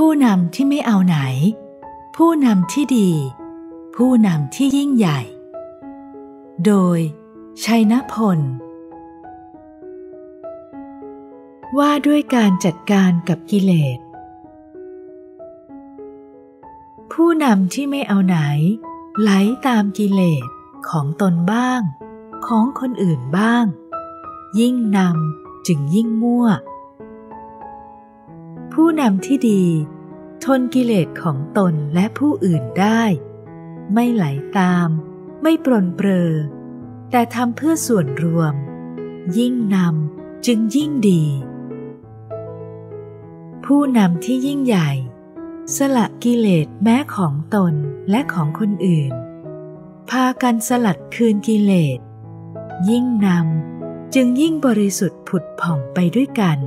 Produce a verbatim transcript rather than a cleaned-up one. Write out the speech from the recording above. ผู้นำที่ไม่เอาไหนผู้นำที่ดีผู้นำที่ยิ่งใหญ่โดยชัยนพลว่าด้วยการจัดการกับกิเลสผู้นำที่ไม่เอาไหนไหลตามกิเลสของตนบ้างของคนอื่นบ้างยิ่งนำจึงยิ่งมั่วผู้นำที่ดีทนกิเลสของตนและผู้อื่นได้ไม่ไหลตามไม่ปรนเปรอแต่ทำเพื่อส่วนรวมยิ่งนำจึงยิ่งดีผู้นำที่ยิ่งใหญ่สละกิเลสแม้ของตนและของคนอื่นพากันสลัดคืนกิเลสยิ่งนำจึงยิ่งบริสุทธิ์ผุดผ่องไปด้วยกัน